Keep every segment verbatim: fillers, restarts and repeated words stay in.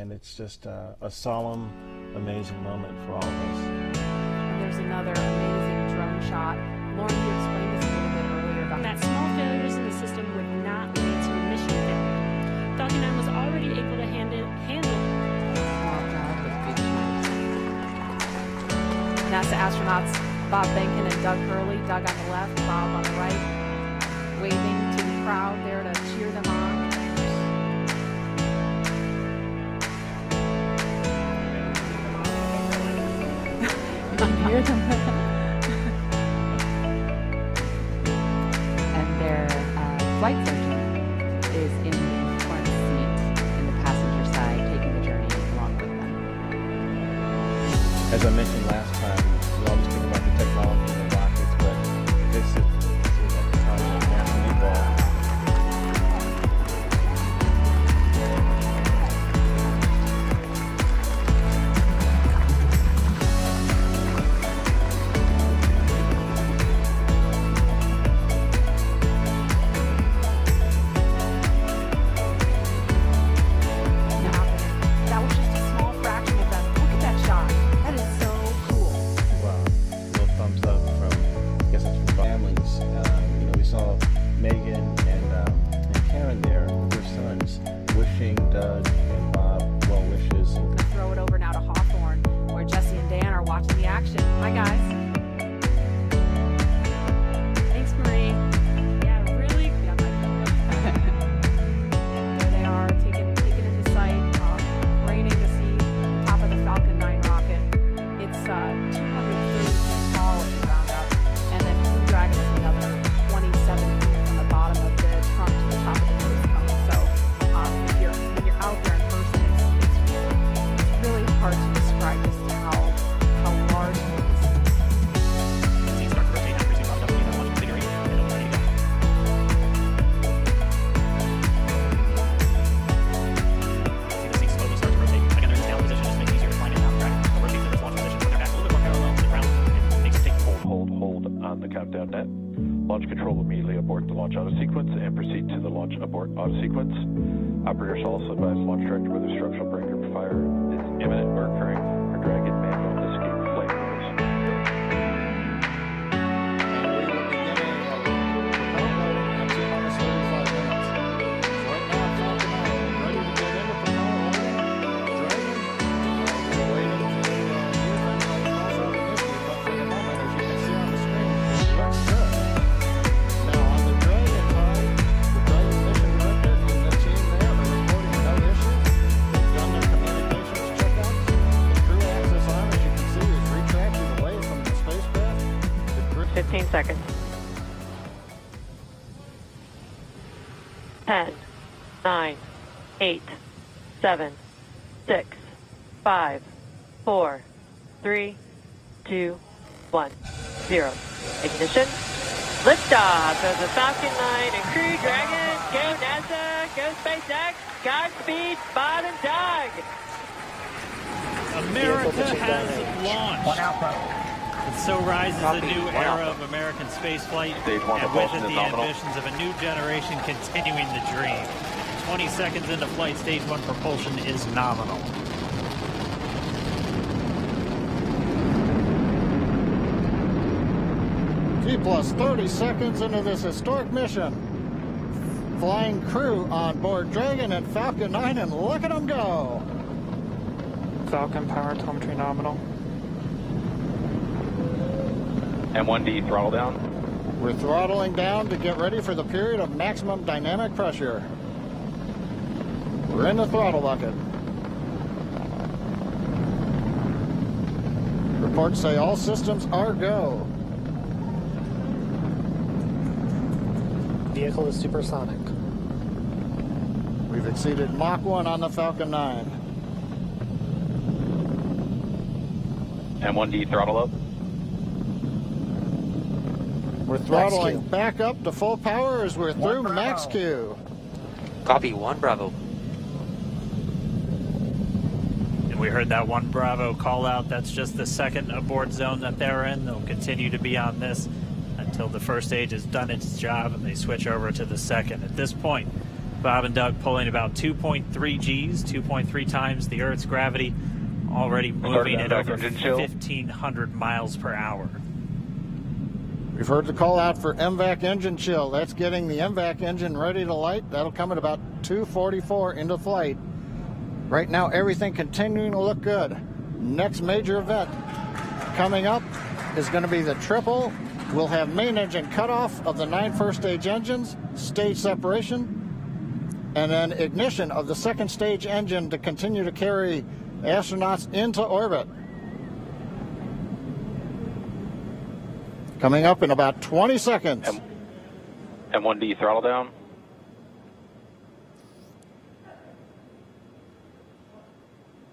and it's just uh, a solemn, amazing moment for all of us. And there's another amazing drone shot. Lauren, you explained this a little bit earlier about that small failures in the system would not lead to mission failure. Falcon nine was already able to hand it, handle oh, NASA astronauts Bob Behnken and Doug Hurley, Doug on the left, Bob on the right, waving to the crowd there to cheer them on. and their uh, flight surgeon is in the front seat in the passenger side, taking the journey along with them. As I mentioned last time, we always think about the technology in the rockets, but this is Doug and Bob well wishes. I'm gonna throw it over now to Hawthorne, where Jesse and Dan are watching the action. Hi guys. Thanks, Marie. Yeah, really. Yeah, there they are, taking taking into sight, um, raining to see the top of the Falcon nine rocket. It's uh, two hundred thirty feet tall at the ground up, and then Crew Dragon is another twenty-seven feet from the bottom of the trunk to the top of the. Hard to describe just how, how large it is. Hold, hold on the countdown net. Launch control immediately abort the launch auto sequence and proceed to the launch abort auto sequence. Operator shall also advise launch director whether structural breaker fire is imminent or occurring or Dragon may escape flight rules. And we will begin a countdown in two hundred thirty-five minutes. Right now, Falcon nine, ready to get into propeller. Dragon, we're waiting for the human to cross over the mystery, but for the moment, as you can see on the screen, it looks good. Now, on the Dragon side, the Dragon mission director and the team there are reporting no issues. They've done their fifteen seconds. ten, nine, eight, seven, six, five, four, three, two, one, zero. Ignition. Liftoff of the Falcon nine and Crew Dragon. Go NASA, go SpaceX, Godspeed, Bob and Doug. America has launched. One out. And so rises a new era of American spaceflight, and with it the ambitions of a new generation continuing the dream. twenty seconds into flight, stage one propulsion is nominal. T-plus thirty seconds into this historic mission. Flying crew on board Dragon and Falcon nine, and look at them go! Falcon power telemetry nominal. M one D throttle down. We're throttling down to get ready for the period of maximum dynamic pressure. We're in the throttle bucket. Reports say all systems are go. Vehicle is supersonic. We've exceeded Mach one on the Falcon nine. M one D throttle up. We're throttling back up to full power as we're through max Q. Copy, one Bravo. And we heard that one Bravo call out. That's just the second abort zone that they're in. They'll continue to be on this until the first stage has done its job and they switch over to the second. At this point, Bob and Doug pulling about two point three G's, two point three times the Earth's gravity, already moving at over fifteen hundred miles per hour. We've heard the call out for M VAC engine chill. That's getting the M VAC engine ready to light. That'll come at about two forty-four into flight. Right now, everything continuing to look good. Next major event coming up is going to be the triple. We'll have main engine cutoff of the nine first stage engines, stage separation, and then ignition of the second stage engine to continue to carry astronauts into orbit. Coming up in about twenty seconds. And M one D throttle down.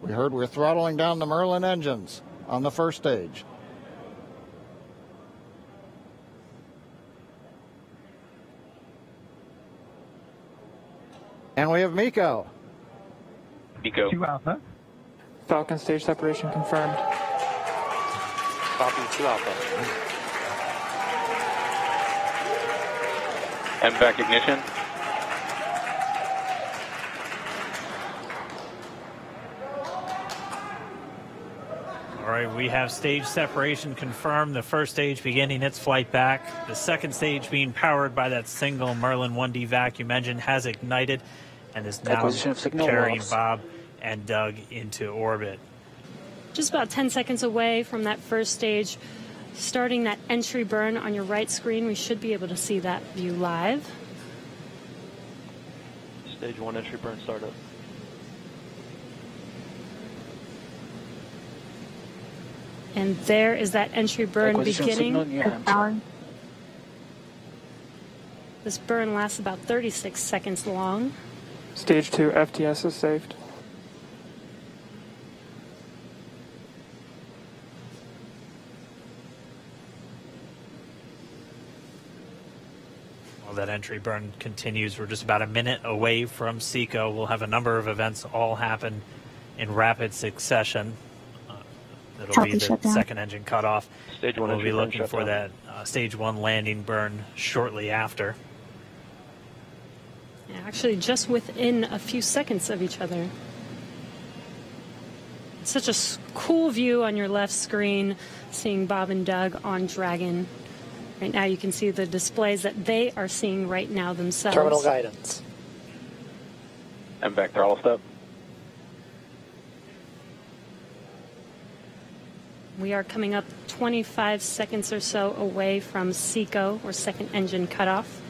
We heard we're throttling down the Merlin engines on the first stage. And we have MECO. MECO. two alpha. Falcon stage separation confirmed. Falcon two alpha. M VAC ignition. All right, we have stage separation confirmed, the first stage beginning its flight back. The second stage being powered by that single Merlin one D vacuum engine has ignited and is now carrying Bob and Doug into orbit. Just about ten seconds away from that first stage, starting that entry burn on your right screen. We should be able to see that view live. Stage one entry burn startup. And there is that entry burn beginning. This burn lasts about thirty-six seconds long. Stage two F T S is saved. While that entry burn continues, we're just about a minute away from Seco. We'll have a number of events all happen in rapid succession. It'll Copy be the second engine cutoff. Stage one, we'll be looking for that uh, stage one landing burn shortly after. Yeah, actually, just within a few seconds of each other. It's such a cool view on your left screen, seeing Bob and Doug on Dragon. Right now, you can see the displays that they are seeing right now themselves. Terminal guidance. And back throttle step. We are coming up twenty-five seconds or so away from Seco, or second engine cutoff.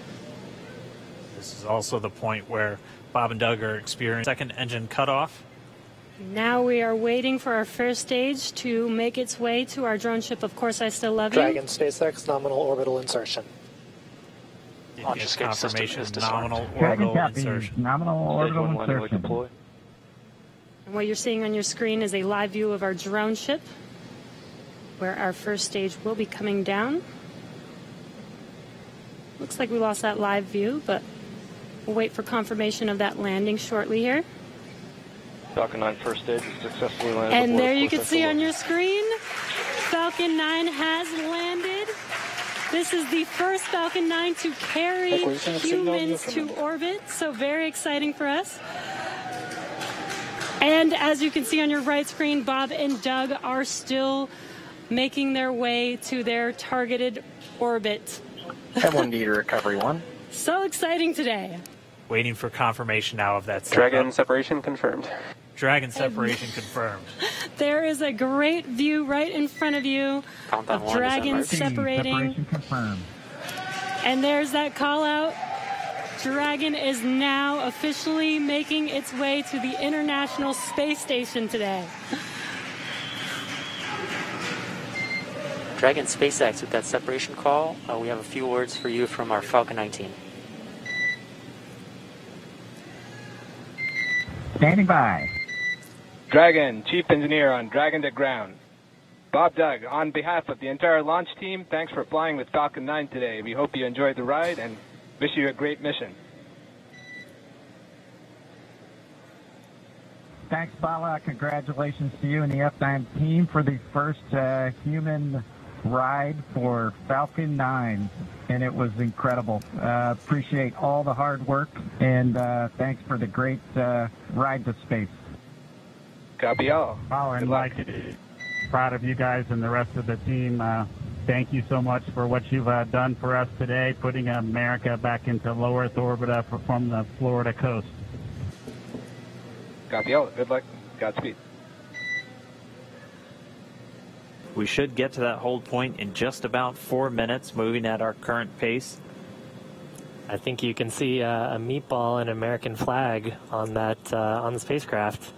This is also the point where Bob and Doug are experiencing second engine cutoff. Now we are waiting for our first stage to make its way to our drone ship, Of Course I Still Love You. Dragon SpaceX nominal orbital insertion. Launch confirmation is nominal orbital Dragon insertion. Nominal orbital insertion. And what you're seeing on your screen is a live view of our drone ship, where our first stage will be coming down. Looks like we lost that live view, but we'll wait for confirmation of that landing shortly here. Falcon nine first stage is successfully landed. And there you can see on your screen, Falcon nine has landed. This is the first Falcon nine to carry humans to orbit, so very exciting for us. And as you can see on your right screen, Bob and Doug are still making their way to their targeted orbit. M one D to recovery one. So exciting today. Waiting for confirmation now of that. Dragon separation confirmed. Dragon separation confirmed. There is a great view right in front of you of Dragon separating. Separation confirmed. And there's that call out. Dragon is now officially making its way to the International Space Station today. Dragon SpaceX, with that separation call, uh, we have a few words for you from our Falcon nine team. Standing by. Dragon, Chief Engineer on Dragon to ground. Bob Doug, on behalf of the entire launch team, thanks for flying with Falcon nine today. We hope you enjoyed the ride and wish you a great mission. Thanks, Bala. Congratulations to you and the F nine team for the first uh, human ride for Falcon nine, and it was incredible. Uh, appreciate all the hard work, and uh, thanks for the great uh, ride to space. Copy all. Oh, and like, proud of you guys and the rest of the team. Uh, thank you so much for what you've uh, done for us today, putting America back into low Earth orbit up from the Florida coast. Copy all. Good luck. Godspeed. We should get to that hold point in just about four minutes, moving at our current pace. I think you can see uh, a meatball and American flag on that uh, on the spacecraft.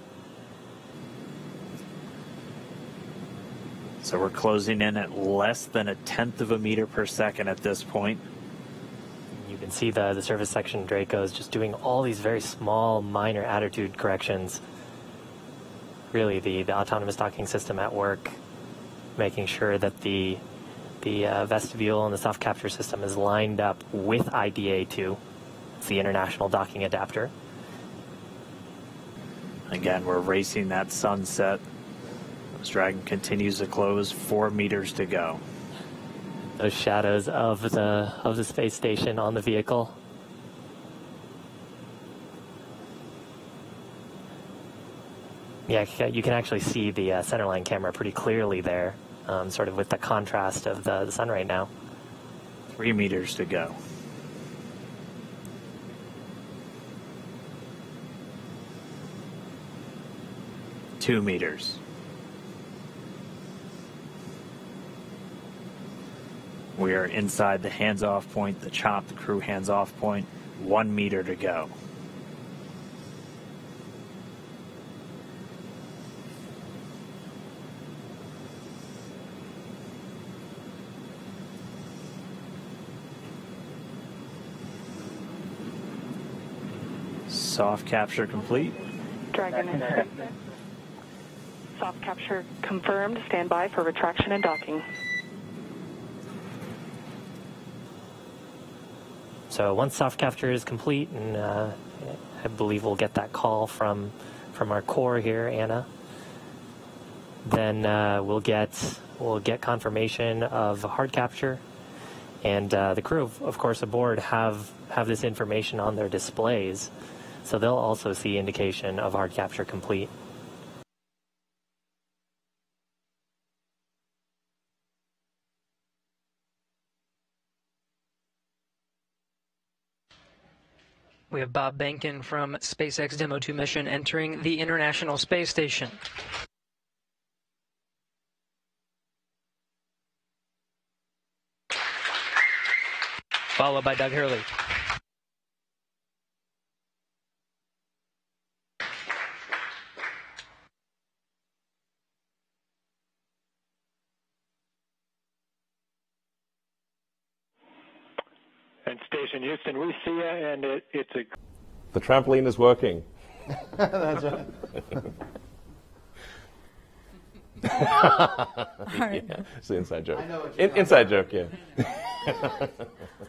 So we're closing in at less than a tenth of a meter per second at this point. You can see the the surface section Draco is just doing all these very small, minor attitude corrections. Really, the the autonomous docking system at work, making sure that the the uh, vestibule and the soft capture system is lined up with I D A two, it's the international docking adapter. Again, we're racing that sunset. This Dragon continues to close, four meters to go. Those shadows of the of the space station on the vehicle. Yeah, you can actually see the uh, centerline camera pretty clearly there, um, sort of with the contrast of the, the sun right now. Three meters to go. Two meters. We are inside the hands-off point, the chop, the crew hands-off point. One meter to go. Soft capture complete. Dragon is ready. Soft capture confirmed. Stand by for retraction and docking. So once soft capture is complete, and uh, I believe we'll get that call from from our core here, Anna. Then uh, we'll get we'll get confirmation of hard capture, and uh, the crew, of course, aboard have have this information on their displays. So they'll also see indication of hard capture complete. We have Bob Behnken from SpaceX Demo two mission entering the International Space Station. Followed by Doug Hurley. Station Houston, we see you, and it, it's a... The trampoline is working. That's right. All right. Yeah, it's the inside joke. I know what you're In, inside about. Joke, yeah.